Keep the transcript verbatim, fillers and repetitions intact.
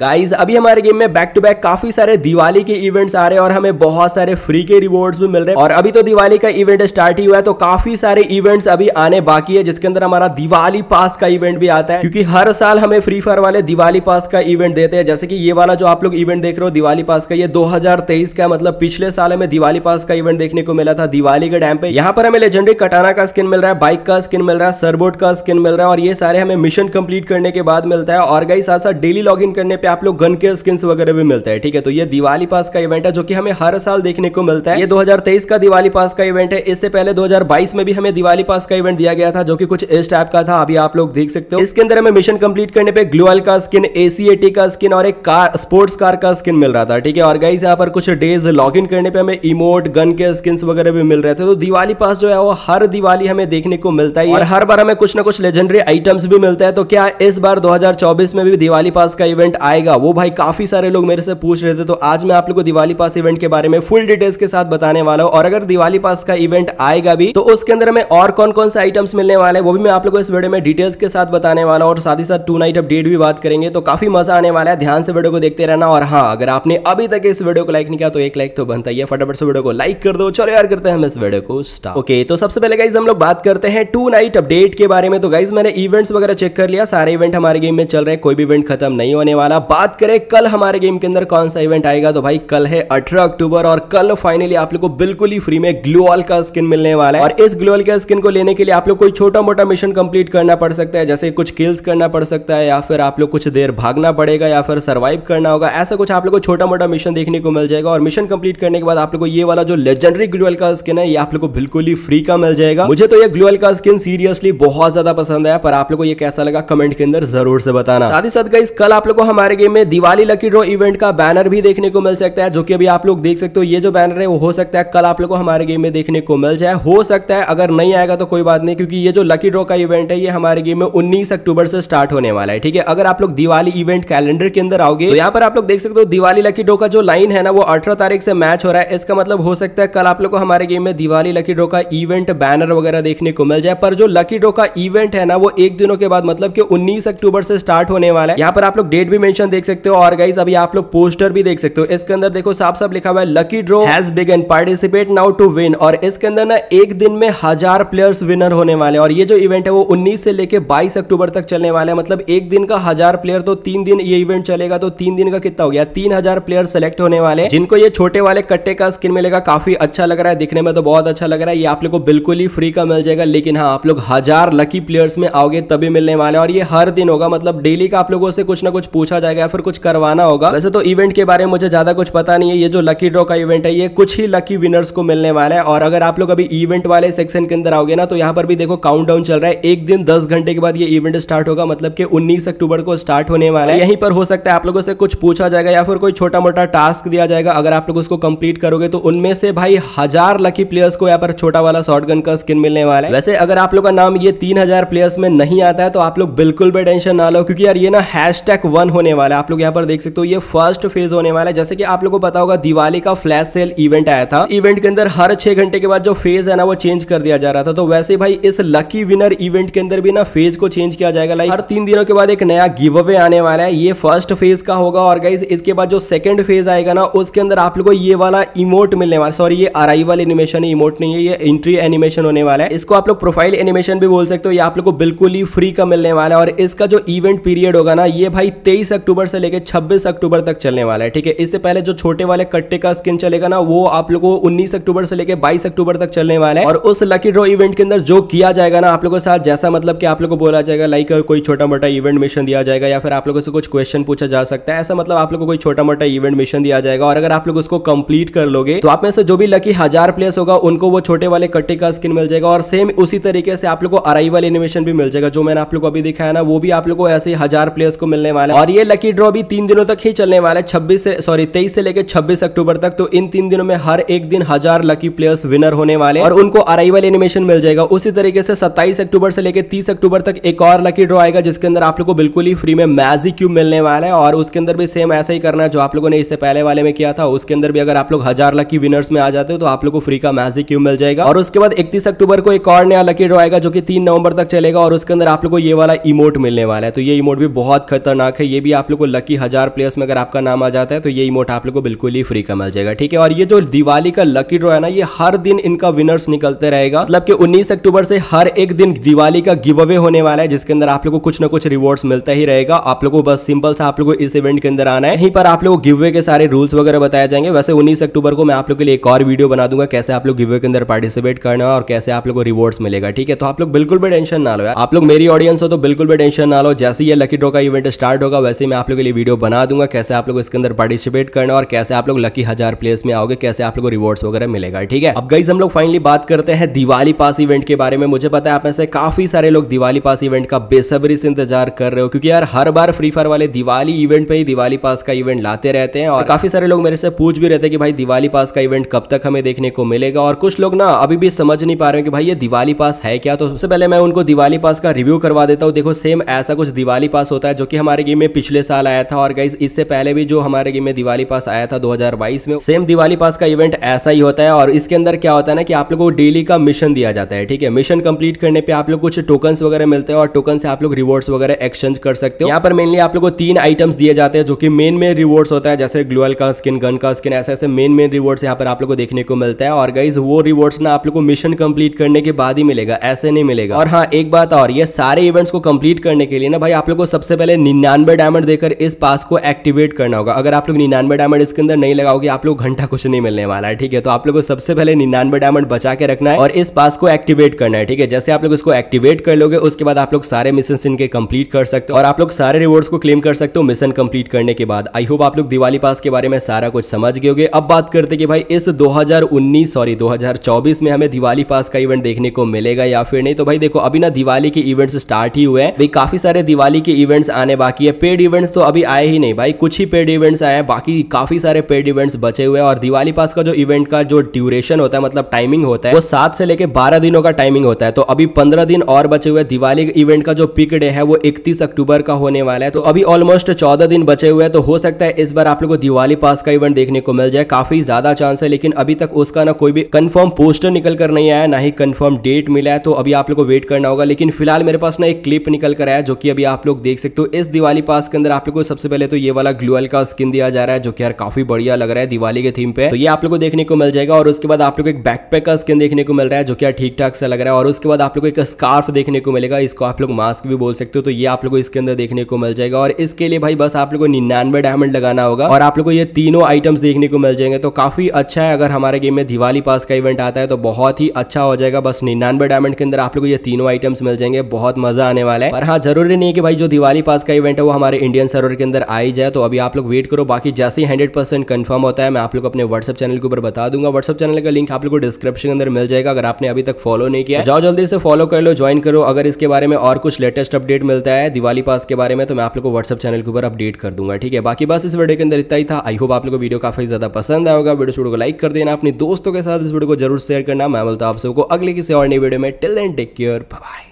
Guys अभी हमारे game में बैक टू बैक काफी सारे दिवाली के इवेंट्स आ रहे हैं और हमें बहुत सारे फ्री के रिवॉर्ड्स भी मिल रहे हैं। और अभी तो दिवाली का इवेंट स्टार्ट ही हुआ है, तो काफी सारे इवेंट्स अभी आने बाकी है, जिसके अंदर हमारा दिवाली पास का इवेंट भी आता है, क्योंकि हर साल हमें फ्री फायर वाले दिवाली पास का इवेंट देते हैं। जैसे कि ये वाला जो आप लोग इवेंट देख रहे हो दिवाली पास का, ये दो हजार तेईस का, मतलब पिछले साल हमें दिवाली पास का इवेंट देखने को मिला था दिवाली के टाइम पे। यहाँ पर हमें लेजेंडरी कटाना का स्किन मिल रहा है, बाइक का स्किन मिल रहा है, सरबोट का स्किन मिल रहा है, और ये सारे हमें मिशन कंप्लीट करने के बाद मिलता है। और गाइज साथ साथ डेली लॉग इन करने पे आप लोग गन के स्किन्स वगैरह भी मिलता है, ठीक है। तो ये दिवाली पास का इवेंट है जो कि हमें हर साल देखने को मिलता है। ये दो हजार तेईस का दिवाली पास का इवेंट है। इससे पहले दो हजार बाईस में भी हमें दिवाली पास का इवेंट दिया गया था जो कि कुछ इस टाइप का था, अभी आप लोग देख सकते हो। इसके अंदर हमें मिशन कंप्लीट करने पे ग्लोअल का स्किन, एसीएटी का स्किन और एक कार, स्पोर्ट्स कार का स्किन मिल रहा था, ठीक है। और गाइस यहाँ पर कुछ डेज लॉग इन करने पे हमें इमोट, गन के स्किन्स वगैरह भी मिल रहे थे। तो दिवाली पास जो है वो हर दिवाली हमें देखने को मिलता है और हर बार हमें कुछ ना कुछ लेजेंडरी आइटम्स भी मिलता है। तो क्या इस बार दो हजार चौबीस में भी दिवाली पास का इवेंट आएगा, वो भाई काफी सारे लोग मेरे से पूछ रहे थे। तो आज मैं आप लोगों को दिवाली पास इवेंट के बारे में फुल डिटेल्स के साथ बताने वाला हूं। और अगर दिवाली पास का इवेंट आएगा भी तो उसके अंदर हमें और कौन कौन से आइटम्स मिलने वाले हैं वो भी मैं आप लोगों को इस वीडियो में डिटेल्स के साथ बताने वाला हूं। और साथ ही साथ टू नाइट अपडेट भी बात करेंगे, तो काफी मजा आने वाला है। ध्यान से वीडियो को देखते रहना। और हाँ, अगर आपने अभी तक इस वीडियो को लाइक नहीं किया तो एक लाइक तो बनता ही है, फटाफट से वीडियो को लाइक कर दो। चलो यार, करते हैं हम इस वीडियो को स्टार्ट। ओके, तो सबसे पहले गाइज हम लोग बात करते हैं टू नाइट अपडेट के बारे में। तो गाइज मैंने इवेंट्स वगैरह चेक कर लिया, सारे इवेंट हमारे गेम में चल रहे, कोई भी इवेंट खत्म नहीं होने वाला। बात करें कल हमारे गेम के अंदर कौन सा इवेंट आएगा, तो भाई कल है अठारह अक्टूबर और कल फाइनली आप लोग को बिल्कुल ही फ्री में ग्लोअल का स्किन मिलने वाला है। और इस ग्लोअल का स्किन को लेने के लिए आप लोग कोई छोटा मोटा मिशन कंप्लीट करना पड़ सकता है, जैसे कुछ किल्स करना पड़ सकता है या फिर आप लोग कुछ देर भागना पड़ेगा या फिर सर्वाइव करना होगा। ऐसा कुछ आप लोग को छोटा मोटा मिशन देखने को मिल जाएगा और मिशन कंप्लीट करने के बाद आप लोग को ये वाला जो लेजेंडरी ग्लोअल का स्किन है ये आप लोग को बिल्कुल ही फ्री का मिल जाएगा। मुझे तो यह ग्लोअल का स्किन सीरियसली बहुत ज्यादा पसंद आया, पर आप लोग को यह कैसा लगा कमेंट के अंदर जरूर से बताना। साथ ही साथ गाइस कल आप लोग को हमारे गेम में दिवाली लकी ड्रॉ इवेंट का बैनर भी देखने को मिल सकता है, जो कि अभी आप लोग देख सकते हो। ये जो बैनर है वो हो सकता है कल आप लोग को हमारे गेम में देखने को मिल जाए, हो सकता है अगर नहीं आएगा तो कोई बात नहीं, क्योंकि ये जो लकी ड्रॉ का इवेंट है ये हमारे गेम में उन्नीस अक्टूबर से स्टार्ट होने वाला है, ठीक है। अगर आप लोग दिवाली इवेंट कैलेंडर के अंदर आओगे तो यहाँ पर आप लोग देख सकते हो दिवाली लकी ड्रॉ का जो लाइन है ना वो अठारह तारीख से मैच हो रहा है। इसका मतलब हो सकता है कल आप लोग को हमारे गेम में दिवाली लकी ड्रॉ का इवेंट बैनर वगैरह देखने को मिल जाए, पर जो लकी ड्रॉ का इवेंट है ना वो एक दिनों के बाद, मतलब कि उन्नीस अक्टूबर से स्टार्ट होने वाला है। यहाँ पर आप लोग डेट भी मेंशन देख सकते हो और गाइस अभी आप लोग पोस्टर भी देख सकते हो। इसके अंदर देखो साफ साफ लिखा हुआ है lucky draw has begun, participate now to win. और इसके अंदर ना एक दिन में हजार प्लेयर्स विनर होने वाले हैं और ये जो इवेंट है वो उन्नीस से लेके बाईस अक्टूबर तक चलने वाला है, मतलब एक दिन का हजार प्लेयर, तो तीन दिन ये इवेंट चलेगा, तो तीन दिन का कितना हो गया, तीन हजार प्लेयर सेलेक्ट होने वाले हैं जिनको ये छोटे वाले कट्टे का स्किन मिलेगा। काफी अच्छा लग रहा है, दिखने में तो बहुत अच्छा लग रहा है। ये आप लोग को बिल्कुल ही फ्री का मिल जाएगा, लेकिन हाँ आप लोग हजार लकी प्लेयर्स में आओगे तभी मिलने वाले हैं। और ये हर दिन होगा, मतलब डेली का आप लोगों से कुछ ना कुछ पूछा जाएगा या फिर कुछ करवाना होगा। वैसे तो इवेंट के बारे में मुझे ज्यादा कुछ पता नहीं है, ये जो लकी ड्रॉ का इवेंट है ये कुछ ही लकी विनर्स को मिलने वाला है। और अगर आप लोग अभी इवेंट वाले सेक्शन के अंदर आओगे ना तो यहाँ पर भी देखो काउंटडाउन चल रहा है, एक दिन दस घंटे के बाद ये इवेंट स्टार्ट होगा, मतलब कि उन्नीस अक्टूबर को स्टार्ट होने वाला है। यहीं पर हो सकता है आप लोगों से कुछ पूछा जाएगा या फिर कोई छोटा मोटा टास्क दिया जाएगा, अगर आप लोग उसको कंप्लीट करोगे तो उनमें से भाई हजार लकी प्लेयर्स को यहाँ पर छोटा वाला शॉटगन का स्किन मिलने वाला है। वैसे अगर आप लोग का नाम ये तीन हजार प्लेयर्स में नहीं आता है तो आप लोग बिल्कुल भी टेंशन ना लो, क्योंकि यार ये ना हैशटैग वन होने वाला है। आप लोग यहाँ पर देख सकते हो ये फर्स्ट फेज होने वाला है। जैसे कि आप लोगों को पता होगा दिवाली का फ्लैश सेल इवेंट आया था, इवेंट के अंदर हर छह घंटे के बाद जो फेज है ना वो चेंज कर दिया जा रहा था। तो वैसे भाई इस लकी विनर इवेंट के अंदर भी ना फेज को चेंज किया जाएगा, लाइक हर तीन दिनों के बाद एक नया गिव अवे आने वाला है। ये फर्स्ट फेज का होगा। और गाइस इसके बाद जो सेकंड फेज आएगा ना उसके अंदर आप लोगों को ये वाला इमोट मिलने वाला, सॉरी ये अराइवल एनिमेशन है, इमोट नहीं है, ये एंट्री एनिमेशन होने वाला है। इसको आप लोग प्रोफाइल एनिमेशन भी बोल सकते हो। ये आप लोग को बिल्कुल ही फ्री का मिलने वाला है। और इसका जो इवेंट पीरियड होगा ना ये भाई तेईस अक्टूबर से लेकर छब्बीस अक्टूबर तक चलने वाला है, ठीक है। इससे पहले जो छोटे वाले कट्टे का स्किन चलेगा ना वो आप लोगों को उन्नीस अक्टूबर से लेकर बाईस अक्टूबर तक चलने वाला है। और उस लकी ड्रॉ इवेंट के अंदर जो किया जाएगा ना आप लोगों के साथ, जैसा मतलब कि आप लोगों को बोला जाएगा, लाइक कोई छोटा मोटा इवेंट मिशन दिया जाएगा या फिर आप लोगों से कुछ क्वेश्चन पूछा जा सकता है, ऐसा मतलब आप लोगों को कोई छोटा मोटा इवेंट मिशन दिया जाएगा। और अगर आप लोग उसको कंप्लीट कर लोगे तो आप में से जो भी लकी हजार प्लेस होगा उनको वो छोटे वाले कट्टे का स्किन मिल जाएगा। और सेम उसी तरीके से आप लोग को अराइवल एनिमेशन भी मिल जाएगा, जो मैंने आप लोग को अभी दिखाया ना वो भी आप लोग को ऐसे हजार प्लेस को मिलने वाला है। और ये लकी ड्रॉ भी तीन दिनों तक ही चलने वाला है, छब्बीस से सॉरी तेईस से लेकर छब्बीस अक्टूबर तक। तो इन तीन दिनों में हर एक दिन हजार लकी प्लेयर्स विनर होने वाले और उनको अराइवल एनिमेशन मिल जाएगा। उसी तरीके से सत्ताईस अक्टूबर से लेकर तीस अक्टूबर तक एक और लकी ड्रॉ आएगा, जिसके अंदर आप लोग को बिल्कुल ही फ्री में मैजिक क्यूब मिलने वाला है। और उसके अंदर भी सेम ऐसा ही करना है जो आप लोगों ने इससे पहले वाले में किया था, उसके अंदर भी अगर आप लोग हजार लकी विनर्स में आ जाते हो तो आप लोग को फ्री का मैजिक क्यूब मिल जाएगा। और उसके बाद इकतीस अक्टूबर को एक और नया लकी ड्रॉ आएगा जो कि तीन नवंबर तक चलेगा और उसके अंदर आप लोग को ये वाला इमोट मिलने वाला है। तो ये इमोट भी बहुत खतरनाक है, ये भी आप लोग को लकी हजार प्लेयर्स में अगर आपका नाम आ जाता है तो ये इमोट आप लोग को बिल्कुल ही फ्री का मिल जाएगा। ठीक है, और ये जो दिवाली का लकी ड्रॉ है ना, ये हर दिन इनका विनर्स निकलते रहेगा, मतलब कि उन्नीस अक्टूबर से हर एक दिन दिवाली का गिव अवे होने वाला है, जिसके अंदर आप लोग को कुछ ना कुछ रिवॉर्ड्स मिलता ही रहेगा। आप लोग को बस सिंपल सा आप लोग को इस इवेंट के अंदर आना है, यहीं पर आप लोग को गिव अवे के सारे रूल्स वगैरह बताए जाएंगे। वैसे उन्नीस अक्टूबर को मैं आप लोग के लिए एक और वीडियो बना दूंगा कैसे आप लोग गिव अवे के अंदर पार्टिसिपेट करना और कैसे आप लोग को रिवॉर्ड्स मिलेगा। ठीक है, तो आप लोग बिल्कुल भी टेंशन ना लो, आप लोग मेरी ऑडियंस हो तो बिल्कुल भी टेंशन ना लो। जैसे ये लकी ड्रॉ का इवेंट स्टार्ट होगा वैसे मैं आप लोग के लिए वीडियो बना दूंगा कैसे आप लोग इसके अंदर पार्टिसिपेट करना और कैसे आप लोग लकी हजार प्लेस में आओगे, कैसे आप लोग को रिवॉर्ड्स वगैरह मिलेगा। ठीक है, अब गाइस हम लोग फाइनली बात करते हैं दिवाली पास इवेंट के बारे में। मुझे पता है आप में से काफी सारे लोग दिवाली पास इवेंट का बेसब्री से इंतजार कर रहे हो, क्योंकि यार हर बार फ्री फायर वाले दिवाली इवेंट पे ही दिवाली पास का इवेंट लाते रहते हैं और काफी सारे लोग मेरे से पूछ भी रहते हैं कि भाई दिवाली पास का इवेंट कब तक हमें देखने को मिलेगा। और कुछ लोग ना अभी भी समझ नहीं पा रहे हैं कि भाई ये दिवाली पास है क्या। तो सबसे पहले मैं उनको दिवाली पास का रिव्यू करवा देता हूँ। देखो सेम ऐसा कुछ दिवाली पास होता है जो कि हमारे गेम में पिछले साल आया था, और गाइस इससे पहले भी जो हमारे गेम में दिवाली पास आया था दो हज़ार बाईस में, सेम दिवाली पास का इवेंट ऐसा ही होता है। और इसके अंदर क्या होता है ना कि आप लोग को डेली का मिशन दिया जाता है। ठीक है, मिशन कंप्लीट करने पे आप लोग कुछ टोकन्स वगैरह मिलते हैं और टोकन से आप लोग रिवॉर्ड्स वगैरह एक्सचेंज कर सकते हो। यहाँ पर मेनली आप लोग को तीन आइटम्स दिए जाते हैं जो कि मेन मेन रिवॉर्ड्स होता है, जैसे ग्लोअल का स्किन, गन का स्किन, ऐसे ऐसे मेन मेन रिवॉर्ड्स यहाँ पर आप लोग को देखने को मिलता है। और गाइज वो रिवॉर्ड्स ना आप लोग को मिशन कंप्लीट करने के बाद ही मिलेगा, ऐसे नहीं मिलेगा। और हाँ एक बात और, ये सारे इवेंट्स को कंप्लीट करने के लिए ना भाई आप लोग को सबसे पहले निन्यानवे डायमंड देकर इस पास को एक्टिवेट करना होगा। अगर आप लोग निन्यानवे डायमंड इसके अंदर नहीं लगाओगे आप लोग घंटा कुछ नहीं मिलने वाला है। ठीक है, तो आप लोग को सबसे पहले निन्यानवे डायमंड बचा के रखना है और इस पास को एक्टिवेट करना है। ठीक है, जैसे आप लोग इसको एक्टिवेट कर लोगे उसके बाद आप लोग सारे मिशन इनके कंप्लीट कर सकते हो और आप लोग सारे रिवॉर्ड्स को क्लेम कर सकते हो मिशन कंप्लीट करने के बाद। आई होप आप लोग दिवाली पास के बारे में सारा कुछ समझ गए होगे। अब बात करते कि भाई इस दो हज़ार उन्नीस सॉरी दो हज़ार चौबीस में हमें दिवाली पास का इवेंट देखने को मिलेगा या फिर नहीं। तो भाई देखो अभी ना दिवाली के इवेंट्स स्टार्ट ही हुए हैं भाई, काफी सारे दिवाली के इवेंट्स आने बाकी है। पेड इवेंट्स तो अभी आए ही नहीं भाई, कुछ ही पेड इवेंट्स आए हैं, बाकी काफी सारे पेड इवेंट्स बचे हुए हैं। और दिवाली पास का जो इवेंट का जो ड्यूरेशन होता है, मतलब टाइमिंग होता है, वो सात से लेकर बारह दिनों का टाइमिंग होता है। तो अभी पंद्रह दिन और बचे हुए। दिवाली इवेंट का जो पिक डे है वो इकतीस अक्टूबर का होने वाला है, तो अभी ऑलमोस्ट चौदह दिन बचे हुए हैं। तो हो सकता है इस बार आप लोग को दिवाली पास का इवेंट देखने को मिल जाए, काफी ज्यादा चांस है। लेकिन अभी तक उसका ना कोई भी कंफर्म पोस्टर निकल कर नहीं आया, ना ही कंफर्म डेट मिला है, तो अभी आप लोग को वेट करना होगा। लेकिन फिलहाल मेरे पास ना एक क्लिप निकल कर आया जो कि अभी आप लोग देख सकते हो। इस दिवाली पास के अंदर आप लोग को सबसे पहले तो ये वाला ग्लोअल का स्किन दिया जा रहा है जो कि यार काफी बढ़िया लग रहा है दिवाली के थीम पे, तो ये आप लोग को देखने को मिल जाएगा। और उसके बाद आप लोग को एक बैकपैक का स्किन देखने को मिल रहा है जो कि यार ठीक ठाक सा लग रहा है। और उसके बाद आप लोग को एक स्कार्फ देखने को मिलेगा, इसको आप लोग मास्क भी बोल सकते हो, तो ये आप लोग को इसके अंदर देखने को मिल जाएगा। और इसके लिए भाई बस आप लोग को निन्यानवे डायमंड लगाना होगा और आप लोग को ये तीनों आइटम्स देखने को मिल जाएंगे। तो काफी अच्छा है, अगर हमारे गेम में दिवाली पास का इवेंट आता है तो बहुत ही अच्छा हो जाएगा। बस निन्यानवे डायमंड के अंदर आप लोग को ये तीनों आइटम्स मिल जाएंगे, बहुत मजा आने वाला है। पर हाँ जरूरी नहीं है कि भाई जो दिवाली पास का इवेंट है वो हमारे इंडियन सर्वर के अंदर आई जाए, तो अभी आप लोग वेट करो। बाकी जैसे ही हंड्रेड परसेंट कंफर्म होता है मैं आप लोग अपने व्हाट्सएप चैनल के ऊपर बता दूंगा। व्हाट्सएप चैनल का लिंक आप लोग को डिस्क्रिप्शन के अंदर मिल जाएगा, अगर आपने अभी तक फॉलो नहीं किया जाओ जल्दी से फॉलो कर लो, ज्वाइन करो। अगर इसके बारे में और कुछ लेटेस्ट अपडेट मिलता है दिवाली पास के बारे में तो मैं आप लोग को व्हाट्सएप चैनल के ऊपर अपडेट कर दूंगा। ठीक है, बाकी बस इस वीडियो के अंदर इतना ही था। आई होप आप लोग को वीडियो काफी ज्यादा पसंद आया होगा। वीडियो को लाइक कर देना, अपने दोस्तों के साथ इस वीडियो को जरूर शेयर करना। मैं बोलता हूँ आप सबको अगले किसी और नई वीडियो में। Till then take care, bye bye.